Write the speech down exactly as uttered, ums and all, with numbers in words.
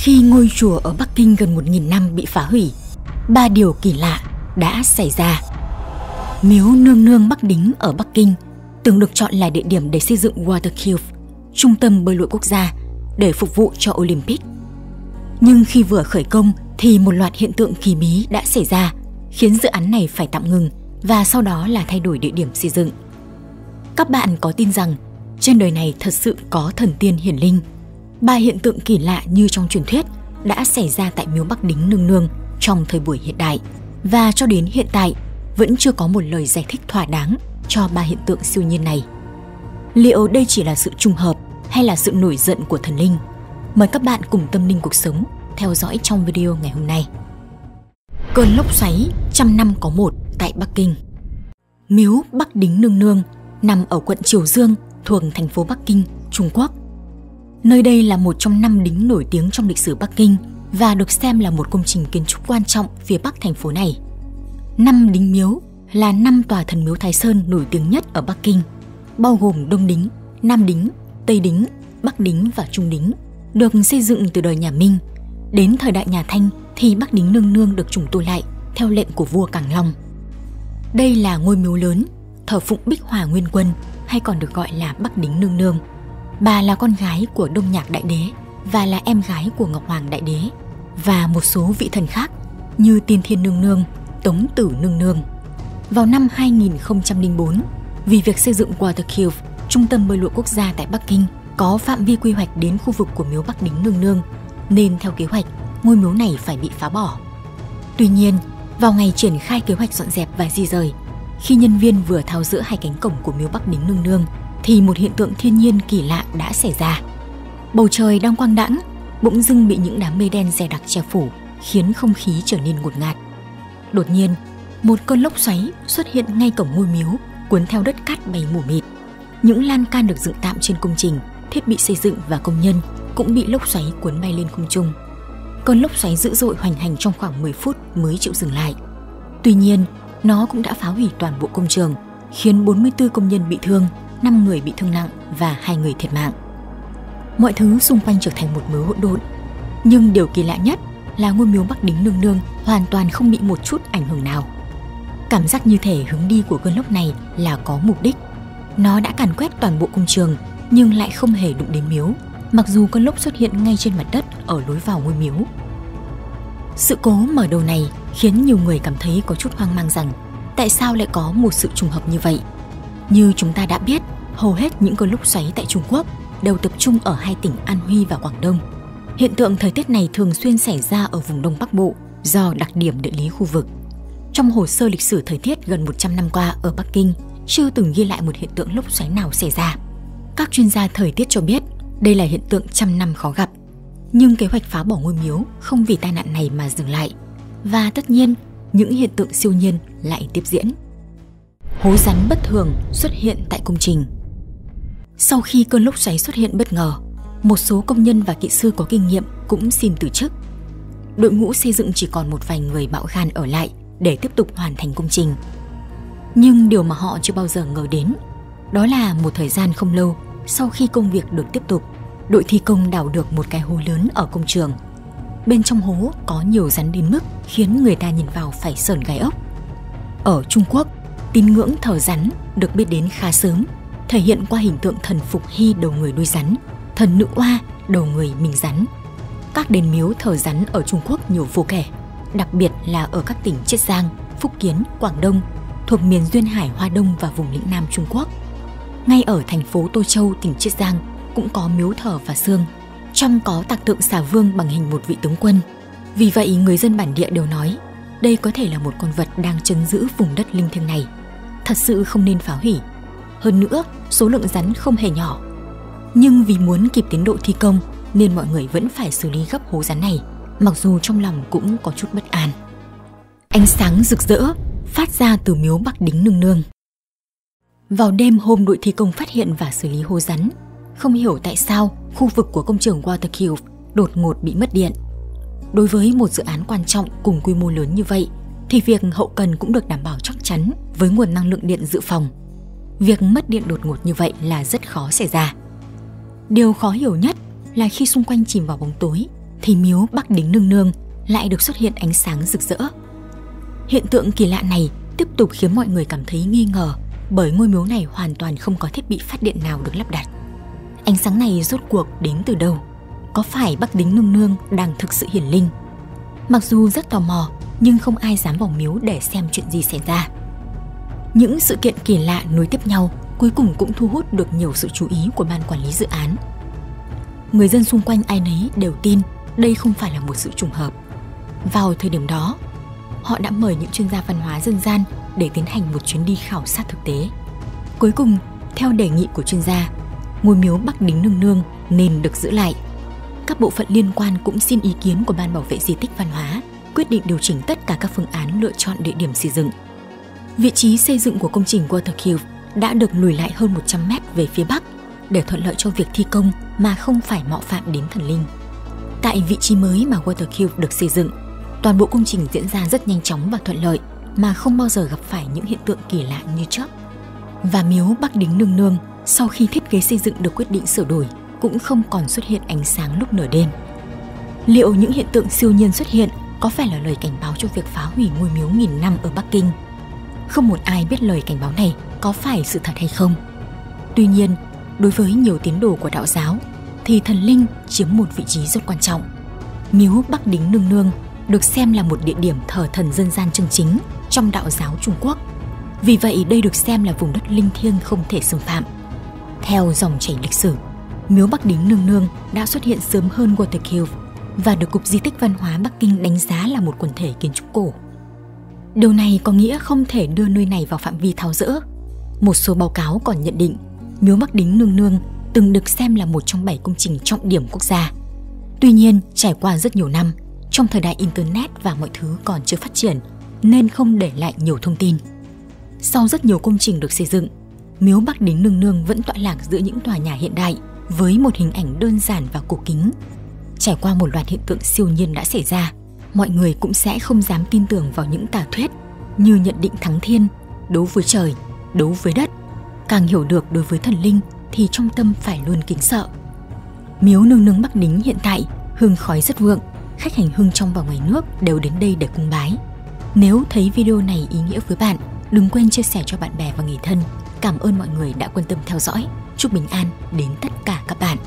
Khi ngôi chùa ở Bắc Kinh gần một nghìn năm bị phá hủy, ba điều kỳ lạ đã xảy ra. Miếu Nương Nương Bắc Đính ở Bắc Kinh từng được chọn là địa điểm để xây dựng Water Cube, trung tâm bơi lội quốc gia, để phục vụ cho Olympic. Nhưng khi vừa khởi công thì một loạt hiện tượng kỳ bí đã xảy ra, khiến dự án này phải tạm ngừng và sau đó là thay đổi địa điểm xây dựng. Các bạn có tin rằng trên đời này thật sự có thần tiên hiển linh? Ba hiện tượng kỳ lạ như trong truyền thuyết đã xảy ra tại Miếu Bắc Đính Nương Nương trong thời buổi hiện đại, và cho đến hiện tại vẫn chưa có một lời giải thích thỏa đáng cho ba hiện tượng siêu nhiên này. Liệu đây chỉ là sự trùng hợp hay là sự nổi giận của thần linh? Mời các bạn cùng Tâm Linh Cuộc Sống theo dõi trong video ngày hôm nay. Cơn lốc xoáy trăm năm có một tại Bắc Kinh. Miếu Bắc Đính Nương Nương nằm ở quận Triều Dương, thuộc thành phố Bắc Kinh, Trung Quốc. Nơi đây là một trong năm đính nổi tiếng trong lịch sử Bắc Kinh và được xem là một công trình kiến trúc quan trọng phía bắc thành phố này. Năm đính miếu là năm tòa thần miếu Thái Sơn nổi tiếng nhất ở Bắc Kinh, bao gồm Đông Đính, Nam Đính, Tây Đính, Bắc Đính và Trung Đính, được xây dựng từ đời nhà Minh. Đến thời đại nhà Thanh thì Bắc Đính Nương Nương được trùng tu lại theo lệnh của vua Càn Long. Đây là ngôi miếu lớn, thờ phụng Bích Hòa Nguyên Quân, hay còn được gọi là Bắc Đính Nương Nương. Bà là con gái của Đông Nhạc Đại Đế và là em gái của Ngọc Hoàng Đại Đế và một số vị thần khác như Tiên Thiên Nương Nương, Tống Tử Nương Nương. Vào năm hai nghìn không trăm lẻ bốn, vì việc xây dựng Water Cube, trung tâm bơi lội quốc gia tại Bắc Kinh, có phạm vi quy hoạch đến khu vực của Miếu Bắc Đính Nương Nương, nên theo kế hoạch, ngôi miếu này phải bị phá bỏ. Tuy nhiên, vào ngày triển khai kế hoạch dọn dẹp và di rời, khi nhân viên vừa tháo dỡ hai cánh cổng của Miếu Bắc Đính Nương Nương, thì một hiện tượng thiên nhiên kỳ lạ đã xảy ra. Bầu trời đang quang đãng, bỗng dưng bị những đám mây đen dày đặc che phủ, khiến không khí trở nên ngột ngạt. Đột nhiên, một cơn lốc xoáy xuất hiện ngay cổng ngôi miếu, cuốn theo đất cát bay mù mịt. Những lan can được dựng tạm trên công trình, thiết bị xây dựng và công nhân cũng bị lốc xoáy cuốn bay lên không trung. Cơn lốc xoáy dữ dội hoành hành trong khoảng mười phút mới chịu dừng lại. Tuy nhiên, nó cũng đã phá hủy toàn bộ công trường, khiến bốn mươi tư công nhân bị thương, năm người bị thương nặng và hai người thiệt mạng. Mọi thứ xung quanh trở thành một mớ hỗn độn. Nhưng điều kỳ lạ nhất là ngôi miếu Bắc Đính Nương Nương hoàn toàn không bị một chút ảnh hưởng nào. Cảm giác như thể hướng đi của cơn lốc này là có mục đích. Nó đã càn quét toàn bộ công trường nhưng lại không hề đụng đến miếu, mặc dù cơn lốc xuất hiện ngay trên mặt đất ở lối vào ngôi miếu. Sự cố mở đầu này khiến nhiều người cảm thấy có chút hoang mang rằng tại sao lại có một sự trùng hợp như vậy. Như chúng ta đã biết, hầu hết những cơn lốc xoáy tại Trung Quốc đều tập trung ở hai tỉnh An Huy và Quảng Đông. Hiện tượng thời tiết này thường xuyên xảy ra ở vùng Đông Bắc Bộ do đặc điểm địa lý khu vực. Trong hồ sơ lịch sử thời tiết gần một trăm năm qua ở Bắc Kinh, chưa từng ghi lại một hiện tượng lốc xoáy nào xảy ra. Các chuyên gia thời tiết cho biết đây là hiện tượng trăm năm khó gặp. Nhưng kế hoạch phá bỏ ngôi miếu không vì tai nạn này mà dừng lại. Và tất nhiên, những hiện tượng siêu nhiên lại tiếp diễn. Hố rắn bất thường xuất hiện tại công trình. Sau khi cơn lốc xoáy xuất hiện bất ngờ, một số công nhân và kỹ sư có kinh nghiệm cũng xin từ chức. Đội ngũ xây dựng chỉ còn một vài người bạo gan ở lại để tiếp tục hoàn thành công trình. Nhưng điều mà họ chưa bao giờ ngờ đến, đó là một thời gian không lâu sau khi công việc được tiếp tục, đội thi công đào được một cái hố lớn ở công trường. Bên trong hố có nhiều rắn đến mức khiến người ta nhìn vào phải sởn gai ốc. Ở Trung Quốc, tín ngưỡng thờ rắn được biết đến khá sớm, thể hiện qua hình tượng thần Phục Hy đầu người đuôi rắn, thần Nữ Oa đầu người mình rắn. Các đền miếu thờ rắn ở Trung Quốc nhiều vô kể, đặc biệt là ở các tỉnh Chiết Giang, Phúc Kiến, Quảng Đông, thuộc miền Duyên Hải Hoa Đông và vùng lĩnh Nam Trung Quốc. Ngay ở thành phố Tô Châu, tỉnh Chiết Giang cũng có miếu thờ và xương, trong có tạc tượng xà vương bằng hình một vị tướng quân. Vì vậy người dân bản địa đều nói đây có thể là một con vật đang trấn giữ vùng đất linh thiêng này, thật sự không nên phá hủy. Hơn nữa, số lượng rắn không hề nhỏ. Nhưng vì muốn kịp tiến độ thi công nên mọi người vẫn phải xử lý gấp hố rắn này, mặc dù trong lòng cũng có chút bất an. Ánh sáng rực rỡ phát ra từ miếu Bắc Đính Nương Nương. Vào đêm hôm đội thi công phát hiện và xử lý hố rắn, không hiểu tại sao khu vực của công trường Water Cube đột ngột bị mất điện. Đối với một dự án quan trọng cùng quy mô lớn như vậy thì việc hậu cần cũng được đảm bảo chắc chắn với nguồn năng lượng điện dự phòng. Việc mất điện đột ngột như vậy là rất khó xảy ra. Điều khó hiểu nhất là khi xung quanh chìm vào bóng tối thì miếu Bắc Đính Nương Nương lại được xuất hiện ánh sáng rực rỡ. Hiện tượng kỳ lạ này tiếp tục khiến mọi người cảm thấy nghi ngờ, bởi ngôi miếu này hoàn toàn không có thiết bị phát điện nào được lắp đặt. Ánh sáng này rốt cuộc đến từ đâu? Có phải Bắc Đính Nương Nương đang thực sự hiển linh? Mặc dù rất tò mò, nhưng không ai dám vào miếu để xem chuyện gì xảy ra. Những sự kiện kỳ lạ nối tiếp nhau cuối cùng cũng thu hút được nhiều sự chú ý của ban quản lý dự án. Người dân xung quanh ai nấy đều tin đây không phải là một sự trùng hợp. Vào thời điểm đó, họ đã mời những chuyên gia văn hóa dân gian để tiến hành một chuyến đi khảo sát thực tế. Cuối cùng, theo đề nghị của chuyên gia, ngôi miếu Bắc Đính Nương Nương nên được giữ lại. Các bộ phận liên quan cũng xin ý kiến của Ban bảo vệ di tích văn hóa, quyết định điều chỉnh tất cả các phương án lựa chọn địa điểm xây dựng. Vị trí xây dựng của công trình Water Cube đã được lùi lại hơn một trăm mét về phía bắc để thuận lợi cho việc thi công mà không phải mạo phạm đến thần linh. Tại vị trí mới mà Water Cube được xây dựng, toàn bộ công trình diễn ra rất nhanh chóng và thuận lợi mà không bao giờ gặp phải những hiện tượng kỳ lạ như trước. Và miếu Bắc Đính Nương Nương sau khi thiết kế xây dựng được quyết định sửa đổi cũng không còn xuất hiện ánh sáng lúc nửa đêm. Liệu những hiện tượng siêu nhiên xuất hiện có phải là lời cảnh báo cho việc phá hủy ngôi miếu nghìn năm ở Bắc Kinh? Không một ai biết lời cảnh báo này có phải sự thật hay không. Tuy nhiên, đối với nhiều tín đồ của đạo giáo thì thần linh chiếm một vị trí rất quan trọng. Miếu Bắc Đính Nương Nương được xem là một địa điểm thờ thần dân gian chân chính trong đạo giáo Trung Quốc. Vì vậy, đây được xem là vùng đất linh thiêng không thể xâm phạm. Theo dòng chảy lịch sử, miếu Bắc Đính Nương Nương đã xuất hiện sớm hơn Water Cube và được Cục Di tích Văn hóa Bắc Kinh đánh giá là một quần thể kiến trúc cổ. Điều này có nghĩa không thể đưa nơi này vào phạm vi tháo dỡ. Một số báo cáo còn nhận định miếu Bắc Đính Nương Nương từng được xem là một trong bảy công trình trọng điểm quốc gia. Tuy nhiên, trải qua rất nhiều năm, trong thời đại Internet và mọi thứ còn chưa phát triển, nên không để lại nhiều thông tin. Sau rất nhiều công trình được xây dựng, miếu Bắc Đính Nương Nương vẫn tọa lạc giữa những tòa nhà hiện đại với một hình ảnh đơn giản và cổ kính. Trải qua một loạt hiện tượng siêu nhiên đã xảy ra, mọi người cũng sẽ không dám tin tưởng vào những tà thuyết như nhận định thắng thiên, đấu với trời, đấu với đất. Càng hiểu được đối với thần linh thì trong tâm phải luôn kính sợ. Miếu Nương Nương Bắc Đính hiện tại hương khói rất vượng, khách hành hương trong và ngoài nước đều đến đây để cung bái. Nếu thấy video này ý nghĩa với bạn, đừng quên chia sẻ cho bạn bè và người thân. Cảm ơn mọi người đã quan tâm theo dõi. Chúc bình an đến tất cả các bạn.